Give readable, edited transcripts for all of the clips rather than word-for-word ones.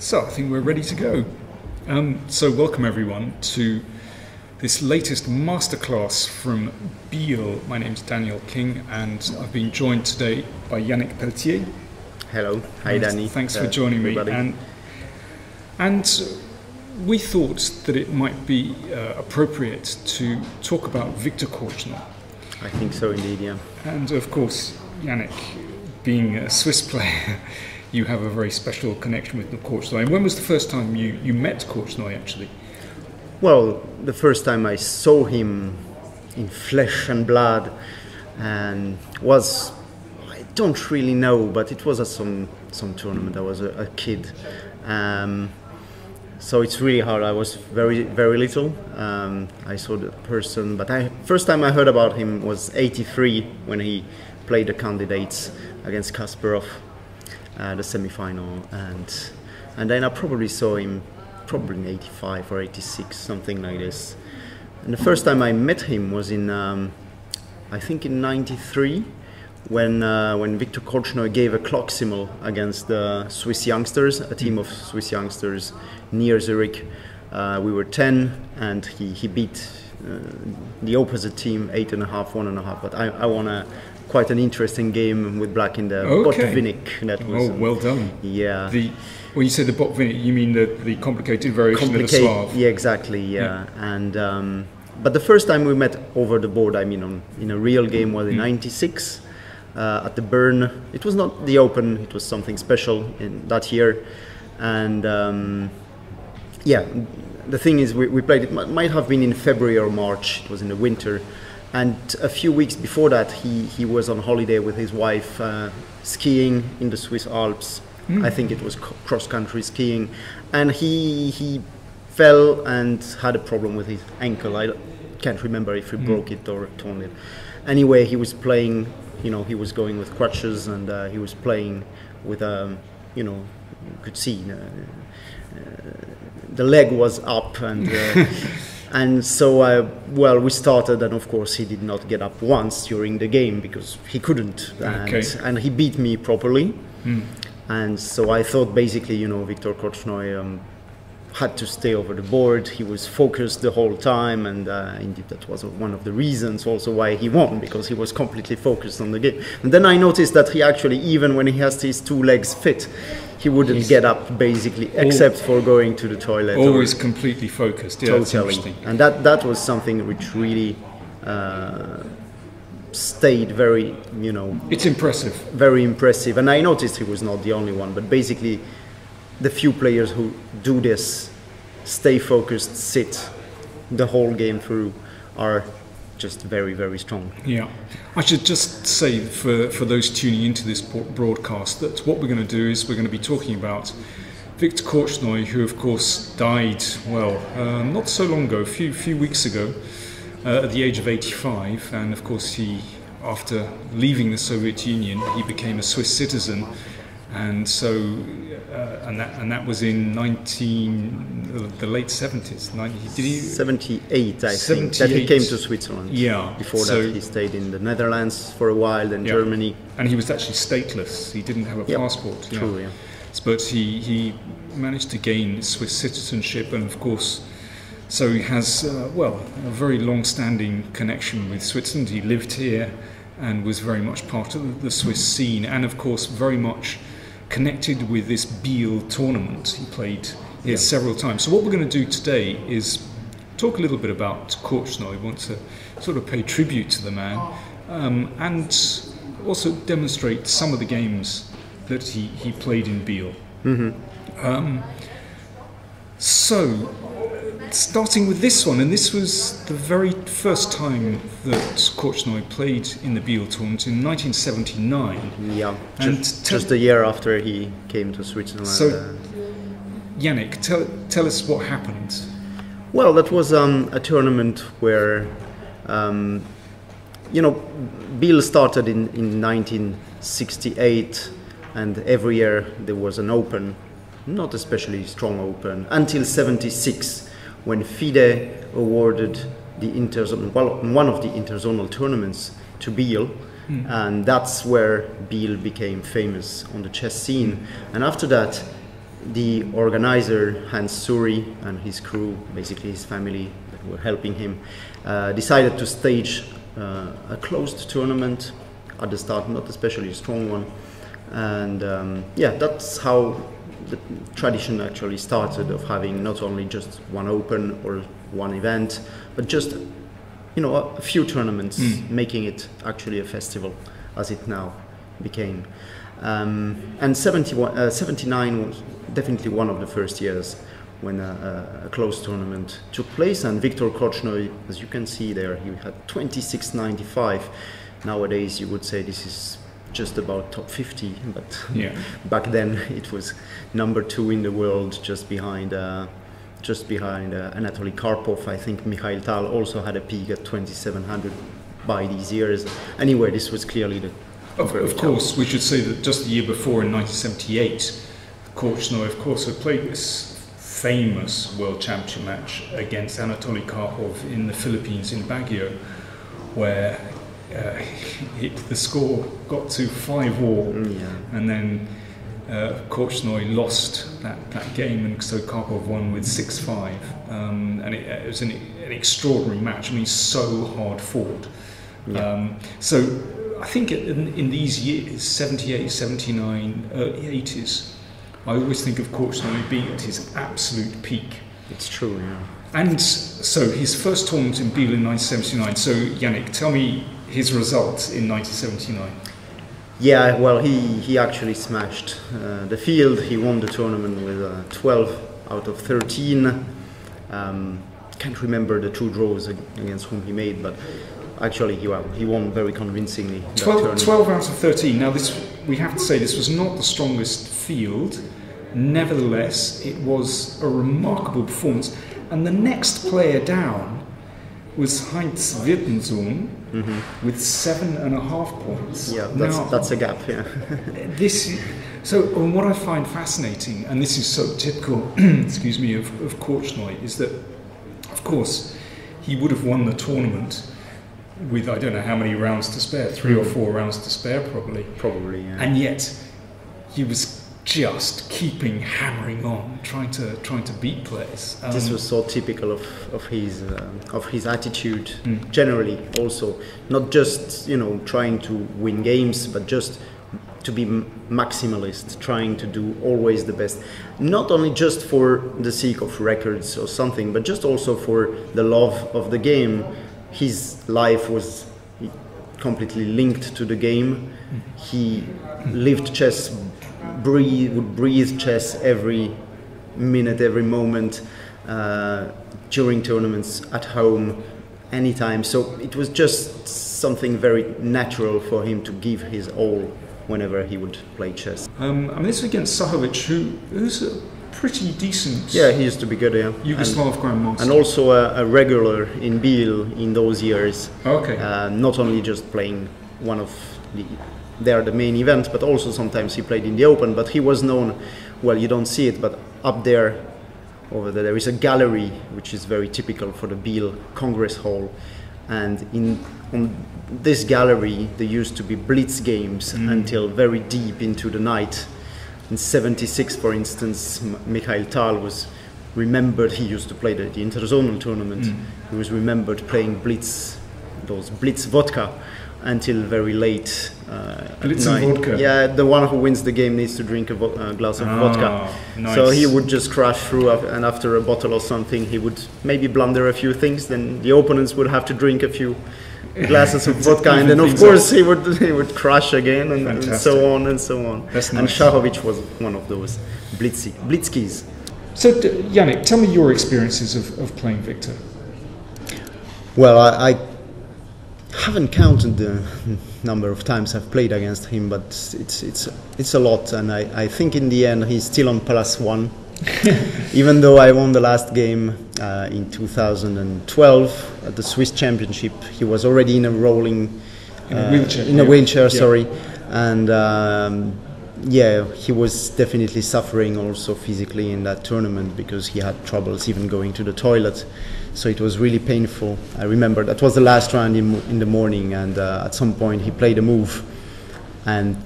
So I think we're ready to go. So welcome everyone to this latest masterclass from Biel. My name's Daniel King and I've been joined today by Yannick Pelletier. Hello. Hi, Danny. Thanks for joining me. And we thought that it might be appropriate to talk about Victor Korchnoi. I think so indeed, yeah. And of course, Yannick, being a Swiss player, you have a very special connection with Korchnoi. And when was the first time you met Korchnoi, actually? Well, the first time I saw him in flesh and blood and was, I don't really know, but it was at some tournament. I was a kid. So it's really hard. I was very, very little. I saw the person, but first time I heard about him was '83 when he played the candidates against Kasparov, the semi-final, and then I probably saw him probably in '85 or '86, something like this. And the first time I met him was in, I think in '93, when Victor Korchnoi gave a clock-simal against the Swiss youngsters, a team of Swiss youngsters near Zurich. We were 10 and he beat the opposite team 8.5, 1.5, but I won quite an interesting game with black in the Botvinnik. That was, well done. Yeah. When you say the Botvinnik, you mean the complicated variation of the Slav. Yeah, exactly, yeah. And, but the first time we met over the board, I mean in a real game, was in '96. At the Bern. It was not the Open, it was something special in that year. And yeah, the thing is we played, it might have been in February or March, it was in the winter. And a few weeks before that he was on holiday with his wife skiing in the Swiss Alps. I think it was cross-country skiing. And he fell and had a problem with his ankle. I can't remember if he broke it or torn it. Anyway, he was playing. You know, he was going with crutches, and he was playing with, you know, you could see the leg was up, and and so well, we started, and of course he did not get up once during the game because he couldn't, and he beat me properly, and so I thought basically, you know, Victor Korchnoi had to stay over the board. He was focused the whole time, and indeed that was one of the reasons also why he won, because he was completely focused on the game. And then I noticed that he actually, even when he has his two legs fit, he wouldn't get up basically, except for going to the toilet. Always completely focused, yeah, totally. And that was something which really stayed very, you know... It's impressive. Very impressive. And I noticed he was not the only one, but basically the few players who do this, stay focused, sit the whole game through, are just very, very strong. Yeah. I should just say for those tuning into this broadcast that what we're going to do is we're going to be talking about Victor Korchnoi, who of course died, well, not so long ago, a few weeks ago, at the age of 85. And of course he, after leaving the Soviet Union, he became a Swiss citizen. And so, and that was in the late '70s. 78, I think. That he came to Switzerland. Yeah. Before that, he stayed in the Netherlands for a while, then Germany. And he was actually stateless. He didn't have a passport. True. Yeah. But he managed to gain Swiss citizenship, and of course, so he has a very long-standing connection with Switzerland. He lived here and was very much part of the Swiss scene, and of course, very much connected with this Biel tournament he played here several times. So what we're going to do today is talk a little bit about Korchnoi. We want to sort of pay tribute to the man and also demonstrate some of the games that he played in Biel. So starting with this one, and this was the very first time that Korchnoi played in the Biel tournament in 1979. Yeah, and just a year after he came to Switzerland. So, Yannick, tell us what happened. Well, that was a tournament where, you know, Biel started in 1968, and every year there was an Open, not especially strong Open, until '76. When FIDE awarded the one of the interzonal tournaments to Biel, and that's where Biel became famous on the chess scene. And after that, the organizer, Hans Suri, and his crew, basically his family that were helping him, decided to stage a closed tournament at the start, not especially a strong one. And yeah, that's how the tradition actually started, of having not only just one open or one event, but just, you know, a few tournaments, making it actually a festival, as it now became. And 79 was definitely one of the first years when a closed tournament took place. And Victor Korchnoi, as you can see there, he had 26.95. Nowadays, you would say this is just about top 50, but yeah. Back then it was number 2 in the world, just behind Anatoly Karpov. I think Mikhail Tal also had a peak at 2700 by these years. Anyway, this was clearly the... Of course, we should say that just the year before, in 1978, Korchnoi, of course, had played this famous World Championship match against Anatoly Karpov in the Philippines, in Baguio, where the score got to 5-all, yeah. And then Korchnoi lost that game, and so Karpov won with 6-5, and it was an extraordinary match. I mean, so hard fought. Yeah. So I think in these years, 78, 79, early 80s, I always think of Korchnoi being at his absolute peak. It's true, yeah. And so his first tournament in Biel in 1979. So Yannick, tell me his results in 1979. Yeah, well, he actually smashed the field. He won the tournament with 12 out of 13. Can't remember the 2 draws against whom he made, but actually he won very convincingly. 12 out of 13. Now, this, we have to say, this was not the strongest field. Nevertheless, it was a remarkable performance. And the next player down was Heinz Wippenzoon, with 7.5 points. Yeah, that's a gap, yeah. What I find fascinating, and this is so typical, excuse me, of Korchnoi, is that, of course, he would have won the tournament with, I don't know how many rounds to spare, 3 or 4 rounds to spare, probably. Probably, yeah. And yet, he was just hammering on, trying to beat players. This was so typical of his attitude generally. Also, not just, you know, trying to win games, but just to be maximalist, trying to do always the best. Not only just for the sake of records or something, but just also for the love of the game. His life was completely linked to the game. He lived chess. Would breathe chess every minute, every moment, during tournaments, at home, anytime. So it was just something very natural for him to give his all whenever he would play chess. I mean, this is against Sahovic, who's a pretty decent... Yeah, he used to be good, yeah. Yugoslav grandmaster. And also a regular in Biel in those years. Okay. Not only just playing one of the main event, but also sometimes he played in the Open. But he was known, well, you don't see it, but up there, over there, there is a gallery which is very typical for the Biel Congress Hall, and on this gallery there used to be blitz games until very deep into the night. In '76, for instance, Mikhail Tal was remembered. He used to play the interzonal tournament. He was remembered playing those blitz vodka until very late. Blitz and vodka. Yeah, the one who wins the game needs to drink a glass of vodka. Nice. So he would just crash through, and after a bottle or something, he would maybe blunder a few things. Then the opponents would have to drink a few glasses of vodka, and then of course he would crash again, and so on and so on. That's nice. And Sahovic was one of those blitzkies. So Yannick, tell me your experiences of playing Victor. Well, I haven't counted the number of times I've played against him, but it's a lot, and I think in the end he's still on +1, even though I won the last game in 2012 at the Swiss Championship. He was already in a wheelchair, yeah. Sorry, and yeah, he was definitely suffering also physically in that tournament, because he had troubles even going to the toilet. So it was really painful. I remember that was the last round in the morning, and at some point he played a move, and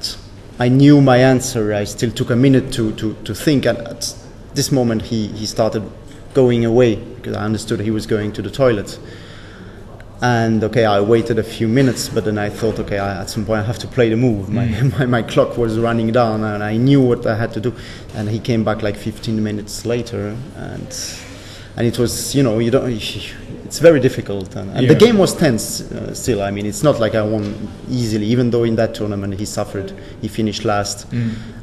I knew my answer. I still took a minute to think, and at this moment he started going away because I understood he was going to the toilet. And okay, I waited a few minutes, but then I thought, okay, at some point I have to play the move. My clock was running down, and I knew what I had to do. And he came back like 15 minutes later, and it was, you know, you don't. It's very difficult, and the game was tense still. I mean, it's not like I won easily, even though in that tournament he suffered. He finished last,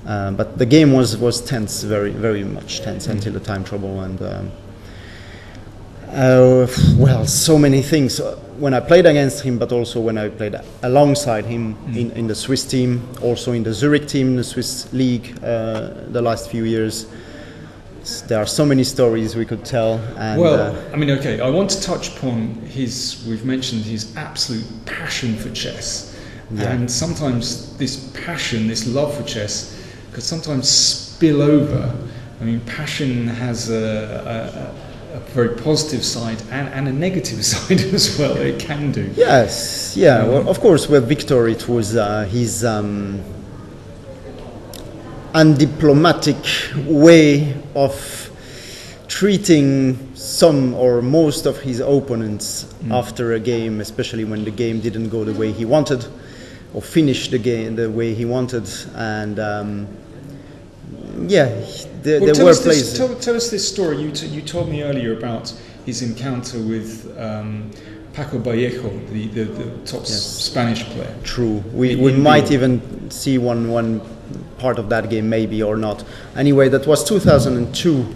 but the game was tense, very very much tense until the time trouble and. Well, so many things when I played against him, but also when I played alongside him in the Swiss team, also in the Zurich team, the Swiss league, the last few years. There are so many stories we could tell. And, I mean, okay, I want to touch upon we've mentioned his absolute passion for chess. Yeah. And sometimes this passion, this love for chess, could sometimes spill over. I mean, passion has a very positive side and a negative side as well. It can do. Yes, yeah. Well, of course, with Victor, it was his undiplomatic way of treating some or most of his opponents after a game, especially when the game didn't go the way he wanted, or finish the game the way he wanted, and. Yeah, there were places. Tell us this story. You told me earlier about his encounter with Paco Vallejo, the top Spanish player. True. We might even see one part of that game, maybe or not. Anyway, that was 2002.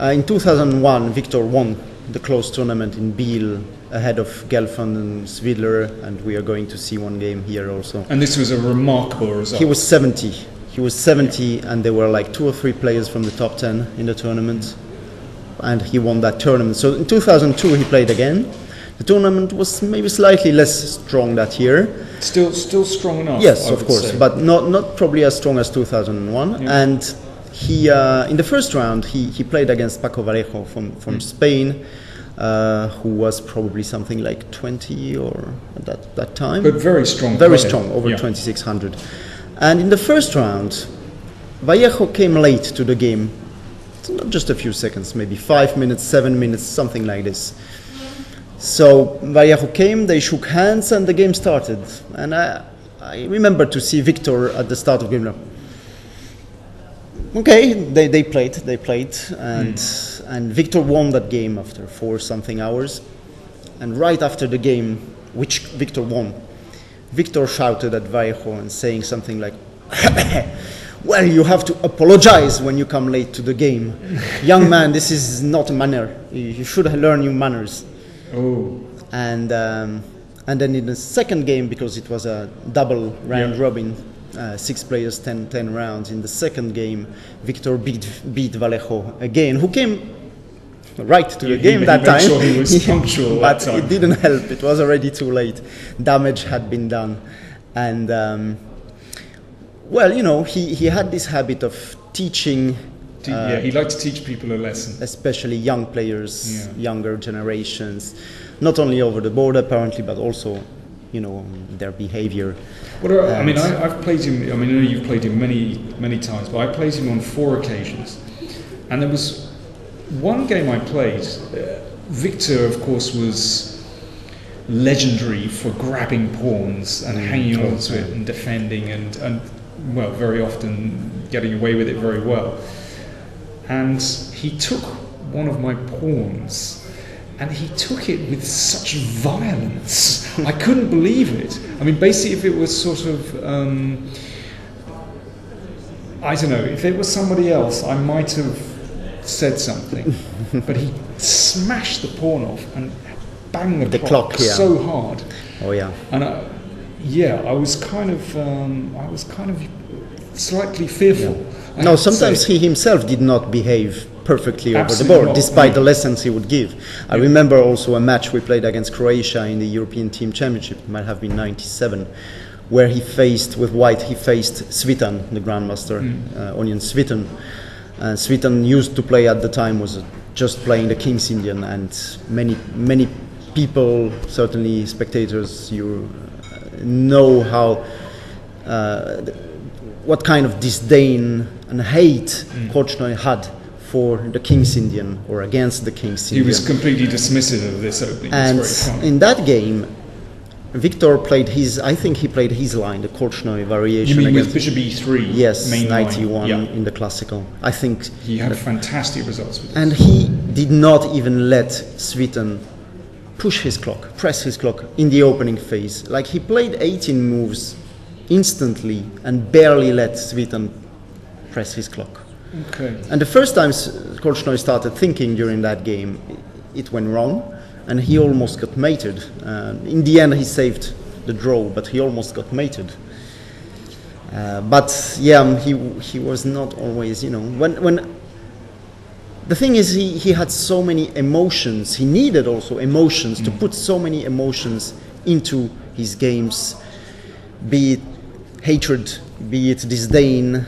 In 2001, Victor won the closed tournament in Biel ahead of Gelfand and Swidler, and we are going to see one game here also. And this was a remarkable result. He was 70. He was 70, and there were like 2 or 3 players from the top 10 in the tournament, and he won that tournament. So in 2002 he played again. The tournament was maybe slightly less strong that year. Still strong enough. Yes, of course, say. But not probably as strong as 2001. Yeah. And he in the first round he played against Paco Vallejo from Spain. Who was probably something like 20 or at that time. But very strong. Very strong, over 2,600. And in the first round, Vallejo came late to the game. Not just a few seconds, maybe 5 minutes, 7 minutes, something like this. So Vallejo came, they shook hands, and the game started. And I remember to see Victor at the start of the game. Okay, they played, and Victor won that game after 4 something hours. And right after the game, which Victor won, Victor shouted at Vallejo and saying something like, well, you have to apologize when you come late to the game. Young man, this is not a manner. You should learn your manners. Oh. And then in the second game, because it was a double round robin, 6 players, 10 rounds. In the second game, Victor beat Vallejo again, who came right to the game that time. Sure he was punctual but that time. It didn't help. It was already too late. Damage had been done, and well, you know, he had this habit of teaching. He liked to teach people a lesson, especially young players, younger generations, not only over the board apparently, but also, you know, their behavior. I mean, I've played him. I mean, I know you've played him many times, but I played him on 4 occasions, and there was. One game I played, Victor, of course, was legendary for grabbing pawns and hanging on to it and defending and, well, very often getting away with it very well. And he took one of my pawns and he took it with such violence. I couldn't believe it. I mean, basically, if it was sort of... I don't know, if it was somebody else, I might have... said something, but he smashed the pawn off and banged the clock so hard. Oh yeah. And I was kind of, slightly fearful. Yeah. No, sometimes he himself did not behave perfectly over the board, despite the lessons he would give. I remember also a match we played against Croatia in the European Team Championship. It might have been '97. Where he faced Cvitan, the grandmaster, Ognjen Cvitan. Cvitan used to play at the time was just playing the King's Indian, and many people, certainly spectators, you know how what kind of disdain and hate Korchnoi had for the King's Indian or against the King's Indian. He was completely dismissive of this opening. And in that game, Victor played his, I think he played his line, the Korchnoi variation. You mean with Bishop E3? Yes, knight E1 in the classical. I think he had fantastic results with this. And he did not even let Cvitan push his clock, press his clock in the opening phase. Like, he played 18 moves instantly and barely let Cvitan press his clock. Okay. And the first time Korchnoi started thinking during that game, it went wrong. And he almost got mated. In the end, he saved the draw, but he almost got mated. But yeah, he was not always, you know, when the thing is, he had so many emotions. He needed also emotions to put so many emotions into his games, be it hatred, be it disdain.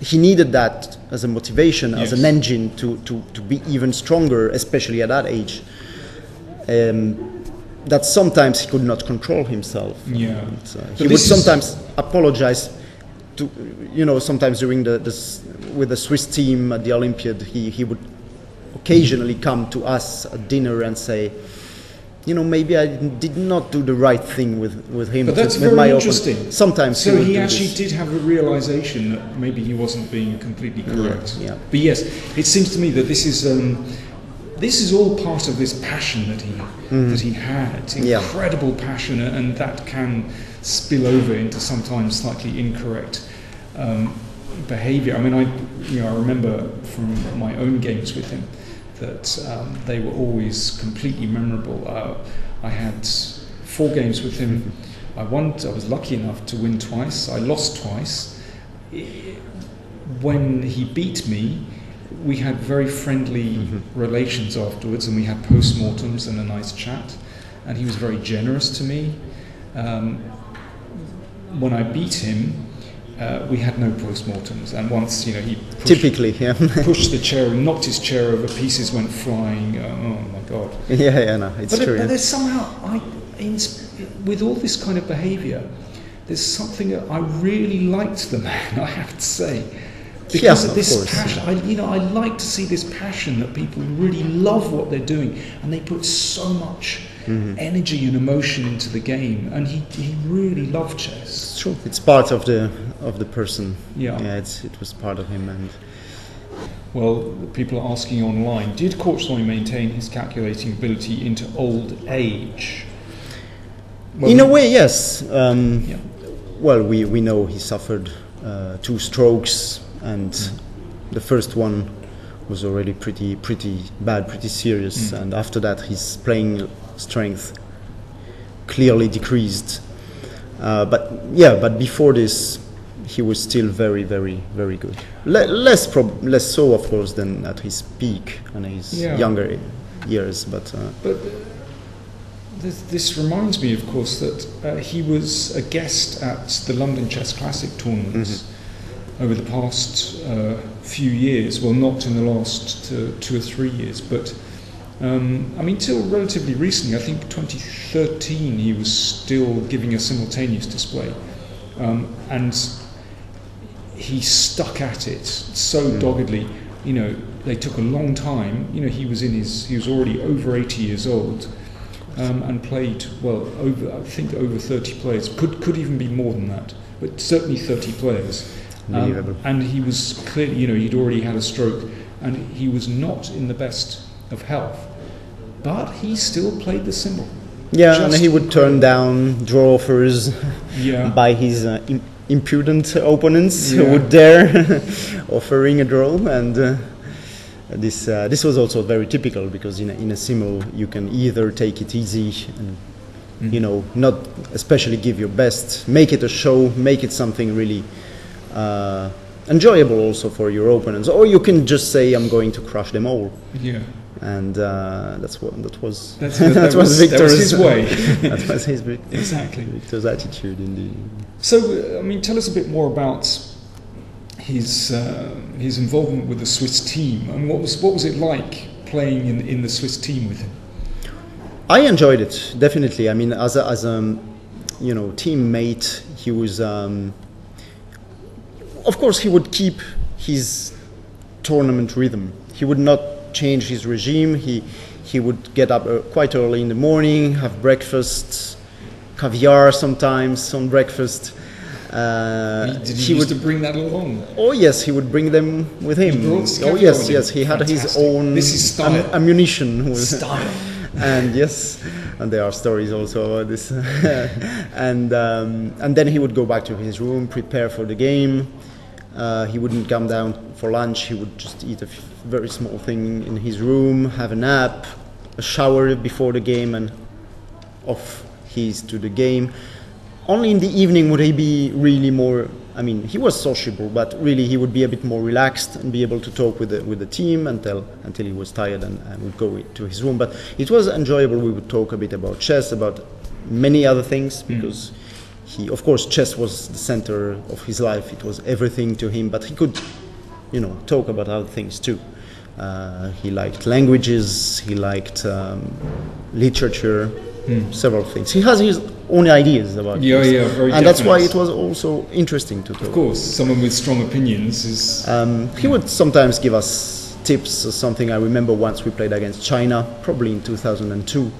He needed that as a motivation, as an engine to be even stronger, especially at that age. That sometimes he could not control himself. Yeah. And, he would sometimes apologize to, you know, sometimes during with the Swiss team at the Olympiad, he would occasionally come to us at dinner and say, you know, maybe I did not do the right thing with him. But that's very interesting. Sometimes. So he actually did have a realization that maybe he wasn't being completely correct. Yeah. But yes, it seems to me that this is all part of this passion that he had. Incredible passion, and that can spill over into sometimes slightly incorrect behavior. I mean, I remember from my own games with him that they were always completely memorable. I had 4 games with him. I was lucky enough to win twice. I lost twice. When he beat me, we had very friendly relations afterwards, and we had post-mortems and a nice chat. And he was very generous to me. When I beat him, we had no post-mortems, and once, you know, he pushed the chair and knocked his chair over, pieces went flying. Oh my God! It's true. But there's somehow, with all this kind of behaviour, there's something that I really liked the man. I have to say, because of this passion. I like to see this passion that people really love what they're doing, and they put so much energy and emotion into the game, and he really loved chess. It's true. It's part of the person. It was part of him. And well, people are asking online, did Korchnoi maintain his calculating ability into old age? Well, in a way, yes. Well, we know he suffered 2 strokes, and the first one was already pretty bad, pretty serious, and after that his playing strength clearly decreased. But before this, he was still very, very, very good. Less so, of course, than at his peak and his younger years. But this reminds me, of course, that he was a guest at the London Chess Classic tournaments over the past few years. Well, not in the last 2 or 3 years, but till relatively recently, I think 2013, he was still giving a simultaneous display, and he stuck at it so doggedly. You know, they took a long time. You know, he was already over 80 years old, and played over 30 players. Could even be more than that, but certainly 30 players. And he was clearly, you know, he'd already had a stroke, and he was not in the best of health, but he still played the cymbal. And he would turn down draw offers by his impudent opponents who would dare offering a draw. And this was also very typical, because in a cymbal you can either take it easy and you know, not especially give your best, make it a show, make it something really enjoyable also for your opponents, or you can just say, I'm going to crush them all. And that was Victor's way. That was his Victor's attitude indeed. So, I mean, tell us a bit more about his involvement with the Swiss team, and what was it like playing in the Swiss team with him? I enjoyed it, definitely. I mean, as a teammate, he was of course he would keep his tournament rhythm. He would not change his regime. He would get up quite early in the morning, have breakfast, caviar sometimes on breakfast. He used to bring that along? Oh yes, he would bring them with him. Oh yes, yes, he had his own ammunition. Style. And yes, and there are stories also about this. And then he would go back to his room, prepare for the game. He wouldn't come down for lunch. He would just eat a very small thing in his room, have a nap, a shower before the game, and off he's to the game. Only in the evening would he be really more, I mean, he was sociable, but really he would be a bit more relaxed and be able to talk with the team until he was tired and would go to his room. But it was enjoyable. We would talk a bit about chess, about many other things, because he, of course, chess was the center of his life. It was everything to him, but he could, you know, talk about other things too. He liked languages, he liked literature, several things. He has his own ideas about this. Yeah, very and definite. That's why it was also interesting to talk. Of course, someone with strong opinions is... he would sometimes give us tips or something. I remember once we played against China, probably in 2002,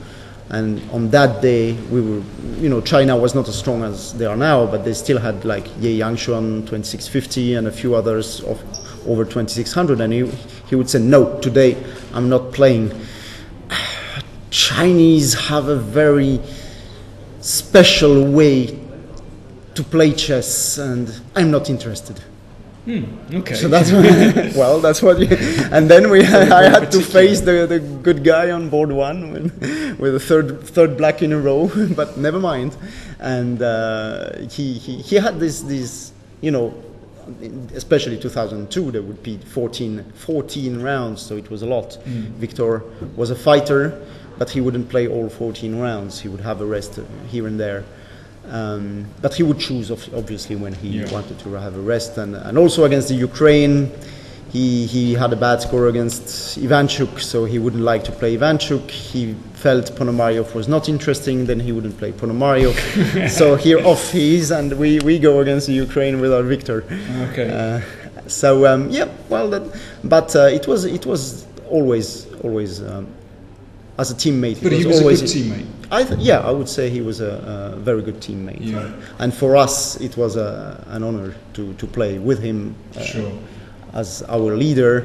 and on that day we were, you know, China was not as strong as they are now, but they still had like Ye Yangshun 2650 and a few others of over 2600, and he would say, no, today I'm not playing. Chinese have a very special way to play chess, and I'm not interested. Okay. So that's what, well, that's what. You, and then we, I had to face the good guy on board one with the third black in a row. But never mind. And he had this, you know, especially 2002. There would be 14 rounds, so it was a lot. Victor was a fighter, but he wouldn't play all 14 rounds. He would have a rest here and there. But he would choose, obviously, when he wanted to have a rest. And also against the Ukraine, he had a bad score against Ivanchuk, so he wouldn't like to play Ivanchuk. He felt Ponomaryov was not interesting, then he wouldn't play Ponomaryov. So here off he is, and we go against the Ukraine with our Victor. Okay. It was always. As a teammate, but he was always a good teammate. I would say he was a very good teammate. Yeah. And for us, it was an honor to play with him as our leader.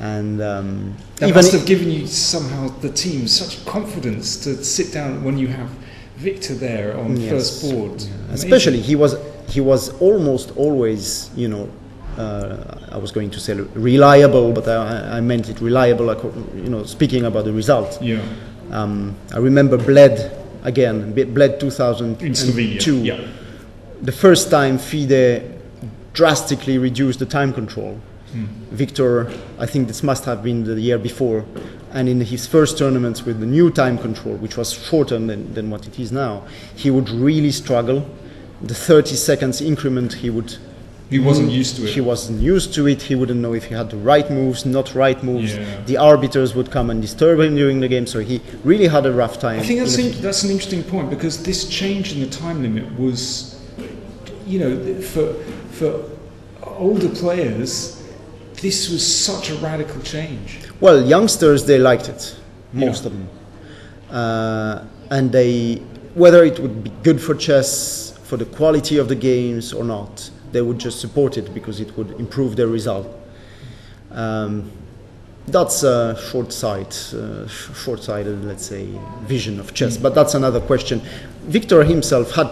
And that must have given you somehow the team such confidence to sit down when you have Victor there on first board. Yeah. Especially he was almost always, you know. I was going to say reliable, but I meant it reliable, you know, speaking about the result. Yeah. I remember Bled 2002. In Slovenia. Yeah. The first time FIDE drastically reduced the time control. Victor, I think this must have been the year before, and in his first tournaments with the new time control, which was shorter than what it is now, he would really struggle. The 30 seconds increment He wasn't used to it. He wasn't used to it. He wouldn't know if he had the right moves, not right moves. Yeah. The arbiters would come and disturb him during the game, so he really had a rough time. I think that's an interesting point, because this change in the time limit was, you know, for older players, this was such a radical change. Well, youngsters, they liked it, most of them. And whether it would be good for chess, for the quality of the games or not, they would just support it because it would improve their result. That's a short-sighted, let's say, vision of chess, but that's another question. Victor himself had,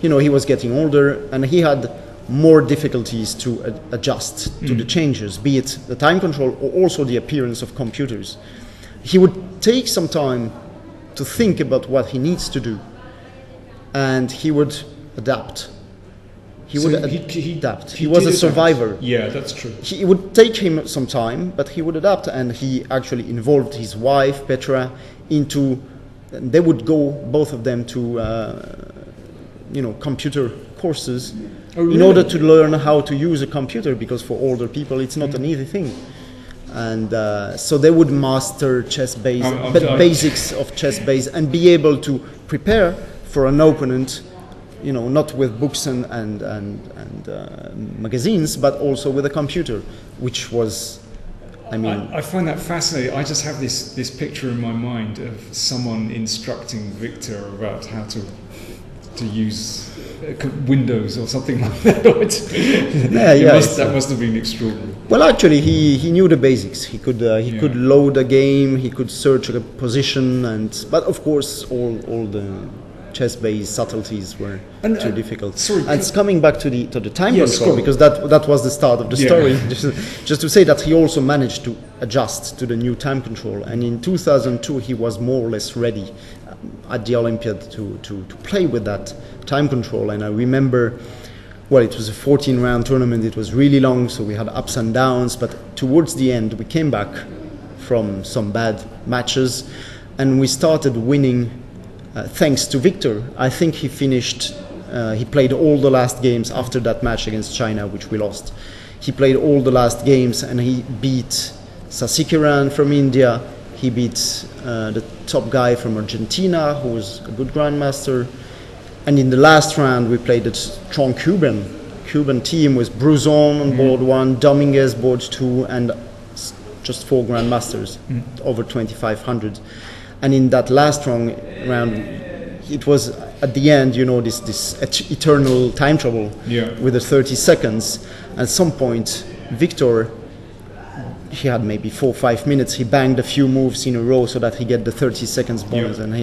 you know, he was getting older and he had more difficulties to adjust to the changes, be it the time control or also the appearance of computers. He would take some time to think about what he needs to do and he would adapt. He would adapt. He was a survivor. Yeah, that's true. It would take him some time, but he would adapt, and he actually involved his wife, Petra, into... They would go, both of them, to, computer courses in order to learn how to use a computer, because for older people it's not an easy thing. And so they would master basics of chess base and be able to prepare for an opponent you know, not with books and magazines, but also with a computer, which was, I mean... I find that fascinating. I just have this picture in my mind of someone instructing Victor about how to use Windows or something like that. That must have been extraordinary. Well, actually, he knew the basics. He could load a game, he could search a position, but of course all the chess-based subtleties were too difficult. Sorry, and it's coming back to the time score, because that was the start of the story. Just to say that he also managed to adjust to the new time control, and in 2002 he was more or less ready at the Olympiad to play with that time control. And I remember, well, it was a 14-round tournament, it was really long, so we had ups and downs, but towards the end we came back from some bad matches and we started winning thanks to Victor. I think he finished, he played all the last games after that match against China, which we lost. He played all the last games and he beat Sasikiran from India, he beat the top guy from Argentina, who was a good grandmaster. And in the last round, we played a strong Cuban team with Bruzon on board one, Dominguez board two, and just four grandmasters, over 2,500. And in that last round, it was at the end, you know, this eternal time trouble with the 30 seconds. At some point, Victor, he had maybe 4 or 5 minutes, he banged a few moves in a row so that he get the 30 seconds bonus, and he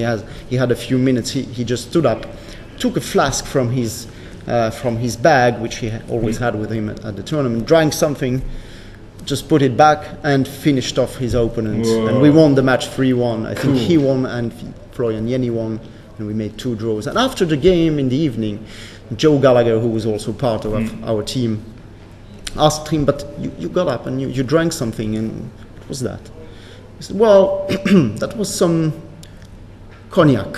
had a few minutes. He just stood up, took a flask from his bag, which he always had with him at the tournament, drank something, just put it back and finished off his opponent. Whoa. And we won the match 3-1. I think he won and Florian Yeni won, and we made 2 draws. And after the game in the evening, Joe Gallagher, who was also part of our team, asked him, but you got up and you drank something, and what was that? He said, well, that was some cognac.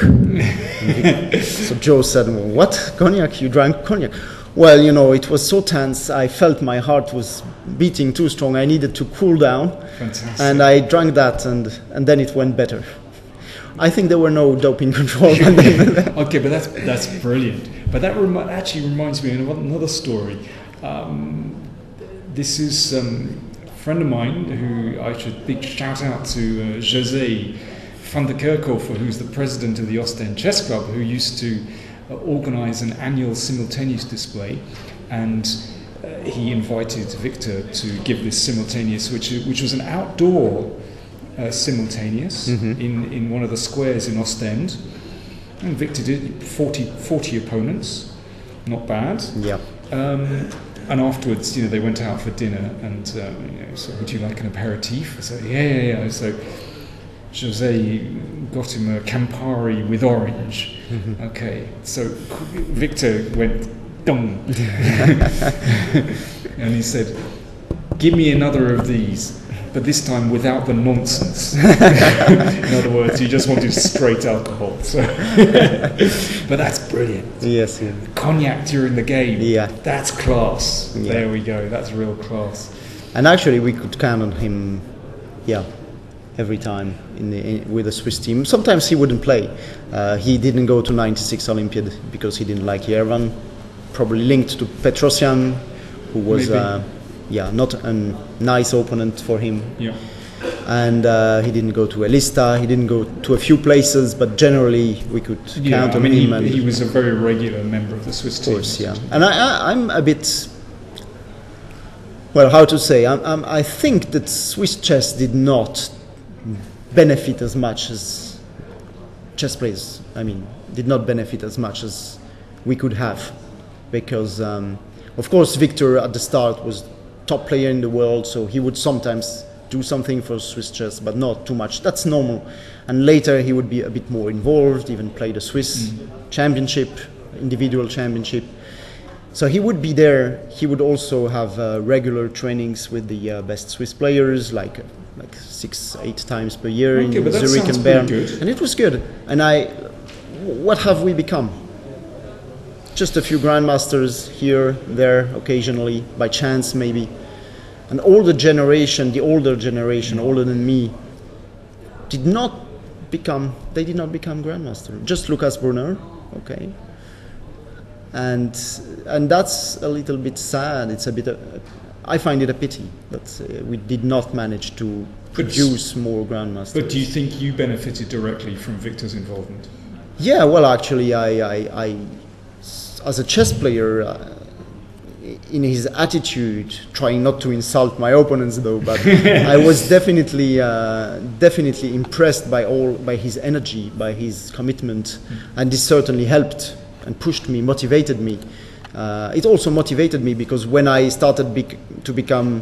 So Joe said, well, what? Cognac? You drank cognac? Well, you know, it was so tense, I felt my heart was beating too strong, I needed to cool down. Fantastic. And I drank that, and then it went better. I think there were no doping controls. Okay, but that's brilliant. But that actually reminds me of another story. This is a friend of mine who I should big shout out to, José Van der Kerkhofer, who's the president of the Ostend Chess Club, who used to organize an annual simultaneous display, and he invited Victor to give this simultaneous, which was an outdoor simultaneous in one of the squares in Ostend. And Victor did 40 opponents, not bad. Yeah. And afterwards, you know, they went out for dinner, and you know, so would you like an aperitif? So yeah. So José got him a Campari with orange. Okay, so Victor went dong, and he said, "Give me another of these, but this time without the nonsense." In other words, he just wanted straight alcohol. So, but that's brilliant. Yes, yeah. Cognac during the game. Yeah, that's class. Yeah. There we go. That's real class. And actually, we could count on him. Yeah. Every time with the Swiss team. Sometimes he wouldn't play. He didn't go to 96 Olympiad because he didn't like Yerevan, probably linked to Petrosyan, who was not a nice opponent for him. Yeah. And he didn't go to Elista, he didn't go to a few places, but generally we could count on him. He was a very regular member of the Swiss team. Of course, yeah. And I'm a bit... Well, how to say? I think that Swiss chess did not benefit as much as chess players, did not benefit as much as we could have, because of course Victor at the start was top player in the world, so he would sometimes do something for Swiss chess, but not too much. That's normal. And later he would be a bit more involved, even play the Swiss championship, individual championship. So he would be there. He would also have regular trainings with the best Swiss players, like 6-8 times per year in Zurich and Bern. And it was good. And what have we become? Just a few grandmasters here, there, occasionally, by chance maybe. And all the older generation, older than me, did not become grandmaster. Just Lucas Brunner, okay. and that's a little bit sad. It's a bit. I find it a pity that we did not manage to produce more grandmasters. But do you think you benefited directly from Victor's involvement? Yeah, well, actually, I as a chess player, in his attitude, trying not to insult my opponents, though, but I was definitely impressed by his energy, by his commitment, and this certainly helped and pushed me, motivated me. It also motivated me because when I started to become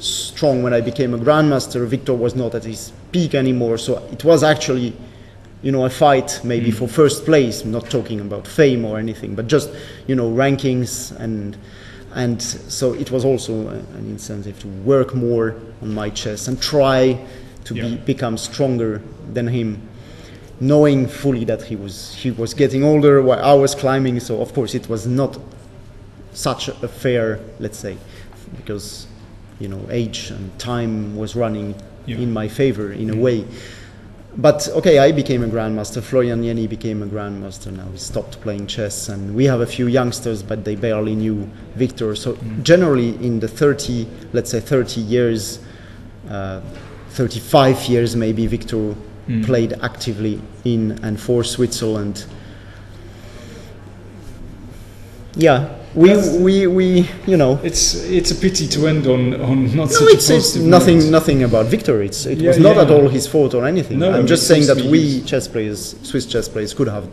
strong, when I became a grandmaster, Victor was not at his peak anymore. So it was actually, you know, a fight maybe for first place. I'm not talking about fame or anything, but just, you know, rankings, and so it was also an incentive to work more on my chess and try to become stronger than him, knowing fully that he was getting older while I was climbing. So of course it was not such a fair, let's say, because, you know, age and time was running in my favor in a way. But okay, I became a grandmaster. Florian Yeni became a grandmaster. Now he stopped playing chess, and we have a few youngsters, but they barely knew Victor. So generally in the 30, let's say 30 years, 35 years maybe, Victor played actively in and for Switzerland. Yeah, we you know, it's a pity to end on not such a positive note. Nothing about Victor. It was not at all his fault or anything. No, I'm just saying that we chess players, Swiss chess players, could have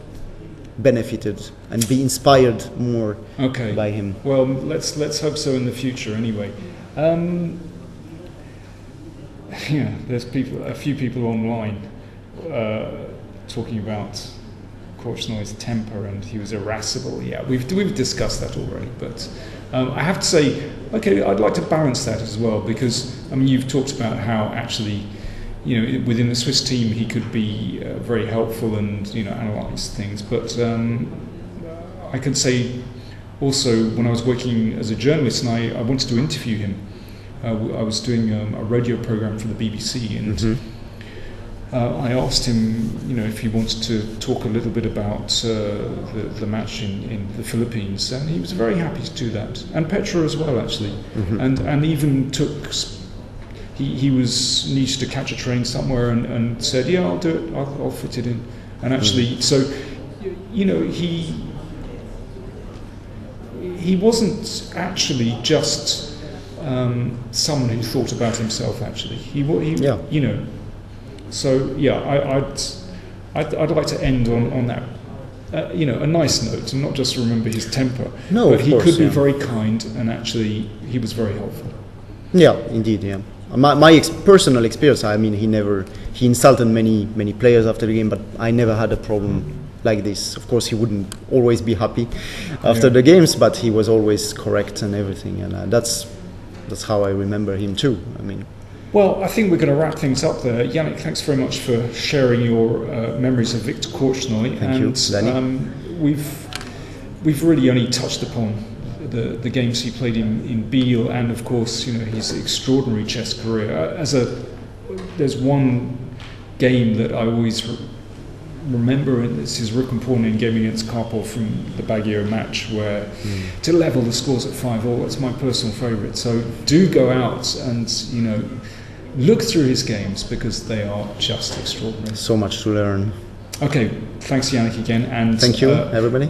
benefited and be inspired more by him. Well, let's hope so in the future. Anyway. Yeah, there's a few people online talking about Korchnoi's temper, and he was irascible. Yeah, we've discussed that already, but I have to say, okay, I'd like to balance that as well, because I mean, you've talked about how actually, you know, within the Swiss team he could be very helpful and, you know, analyse things, but I can say also when I was working as a journalist and I wanted to interview him. I was doing a radio program for the BBC, and I asked him, you know, if he wanted to talk a little bit about the match in the Philippines, and he was very happy to do that, and Petra as well, actually, and even took. He was needed to catch a train somewhere, and said, "Yeah, I'll do it. I'll fit it in." And actually, so, you know, he wasn't actually just. Someone who thought about himself, actually. You know. So yeah, I'd like to end on that, you know, a nice note, and not just remember his temper. No, but he could be very kind, and actually he was very helpful. Yeah, indeed. Yeah, my personal experience. I mean, he insulted many players after the game, but I never had a problem like this. Of course, he wouldn't always be happy after the games, but he was always correct and everything, and that's how I remember him too. I mean, well, I think we're going to wrap things up there. Yannick, thanks very much for sharing your memories of Victor Korchnoi. Thank you, Danny. We've really only touched upon the games he played in Biel, and of course, you know, his extraordinary chess career. There's one game that I always remember, and it's his Rook and Pawn in game against Karpov from the Baguio match, where to level the scores at 5-5, that's my personal favourite. So do go out and, you know, look through his games, because they are just extraordinary. So much to learn. Okay, thanks Yannick again, and thank you everybody.